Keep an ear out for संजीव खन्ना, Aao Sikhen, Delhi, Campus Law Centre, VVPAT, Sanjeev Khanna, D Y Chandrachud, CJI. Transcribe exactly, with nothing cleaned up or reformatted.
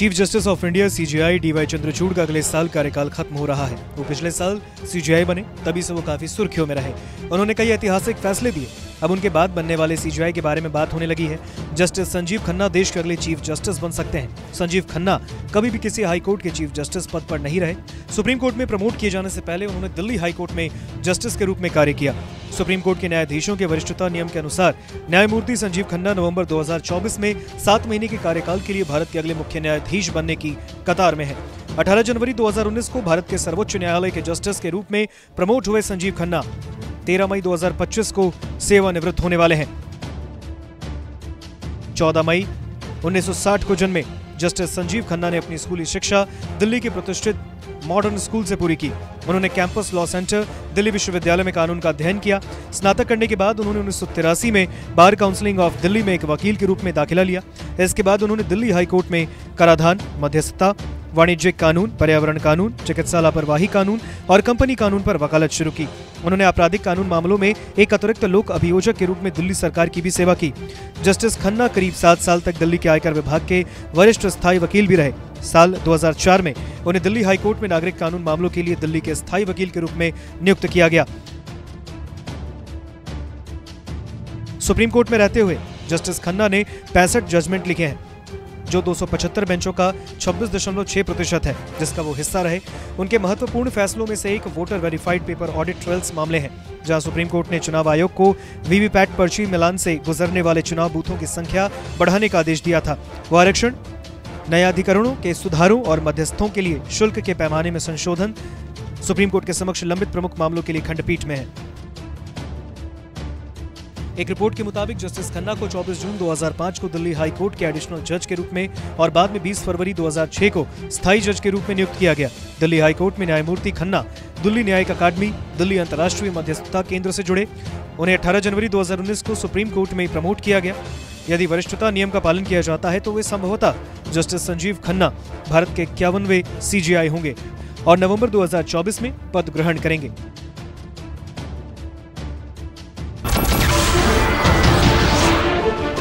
Chief justice of India CJI D Y Chandrachud का अगले साल कार्यकाल खत्म हो रहा है। वो पिछले साल सीजेआई बने, तभी से वो काफी सुर्खियों में रहे। उन्होंने कई ऐतिहासिक फैसले दिए। अब उनके बाद बनने वाले सीजेआई के बारे में बात होने लगी है। जस्टिस संजीव खन्ना देश के अगले चीफ जस्टिस बन सकते हैं। संजीव खन्ना कभी भी किसी हाईकोर्ट के चीफ जस्टिस पद पर नहीं रहे। सुप्रीम कोर्ट में प्रमोट किए जाने से पहले उन्होंने दिल्ली हाईकोर्ट में जस्टिस के रूप में कार्य किया। सुप्रीम कोर्ट के न्यायाधीशों के वरिष्ठता नियम के अनुसार न्यायमूर्ति संजीव खन्ना नवंबर दो हज़ार चौबीस में सात महीने के कार्यकाल के लिए भारत के अगले मुख्य न्यायाधीश बनने की कतार में है। अठारह जनवरी दो हज़ार उन्नीस को भारत के सर्वोच्च न्यायालय के जस्टिस के रूप में प्रमोट हुए संजीव खन्ना तेरह मई दो हज़ार पच्चीस को सेवानिवृत्त होने वाले हैं। चौदह मई उन्नीस सौ साठ को जन्मे जस्टिस संजीव खन्ना ने अपनी स्कूली शिक्षा दिल्ली के प्रतिष्ठित मॉडर्न स्कूल से पूरी की। उन्होंने कैंपस लॉ सेंटर दिल्ली विश्वविद्यालय में कानून का अध्ययन किया। स्नातक करने के बाद उन्होंने उन्नीस सौ तिरासी में बार काउंसिलिंग ऑफ दिल्ली में एक वकील के रूप में दाखिला लिया। इसके बाद उन्होंने दिल्ली हाईकोर्ट में कराधान, मध्यस्थता, वाणिज्यिक कानून, पर्यावरण कानून, चिकित्सा लापरवाही कानून और कंपनी कानून पर वकालत शुरू की। उन्होंने आपराधिक कानून मामलों में एक अतिरिक्त लोक अभियोजक के रूप में दिल्ली सरकार की भी सेवा की। जस्टिस खन्ना करीब सात साल तक दिल्ली के आयकर विभाग के वरिष्ठ स्थायी वकील भी रहे। साल दो हज़ार चार में उन्हें दिल्ली हाईकोर्ट में नागरिक कानून मामलों के लिए दिल्ली के स्थायी वकील के रूप में नियुक्त किया गया। सुप्रीम कोर्ट में रहते हुए जस्टिस खन्ना ने पैंसठ जजमेंट लिखे हैं, जो दो सौ पचहत्तर बेंचों का छब्बीस दशमलव छह प्रतिशत है, जिसका वो हिस्सा रहे। उनके महत्वपूर्ण फैसलों में से एक voter verified paper audit trails मामले हैं, जहां सुप्रीम कोर्ट ने चुनाव आयोग को वीवीपैट पर्ची मिलान से गुजरने वाले चुनाव बूथों की संख्या बढ़ाने का आदेश दिया था। वो आरक्षण, न्यायाधिकरणों के सुधारों और मध्यस्थों के लिए शुल्क के पैमाने में संशोधन सुप्रीम कोर्ट के समक्ष लंबित प्रमुख मामलों के लिए खंडपीठ में है। एक रिपोर्ट के मुताबिक जस्टिस खन्ना को चौबीस जून दो हज़ार पाँच को दिल्ली हाई कोर्ट के एडिशनल जज के रूप में और बाद में बीस फरवरी दो हज़ार छह को स्थायी जज के रूप में नियुक्त किया गया। दिल्ली हाई कोर्ट में न्यायमूर्ति खन्ना दिल्ली न्यायिक अकादमी, दिल्ली अंतर्राष्ट्रीय मध्यस्थता केंद्र से जुड़े। उन्हें अठारह जनवरी दो हज़ार उन्नीस को सुप्रीम कोर्ट में प्रमोट किया गया। यदि वरिष्ठता नियम का पालन किया जाता है तो वे संभवतः जस्टिस संजीव खन्ना भारत के इक्यावनवे सीजेआई होंगे और नवंबर दो हज़ार चौबीस में पद ग्रहण करेंगे।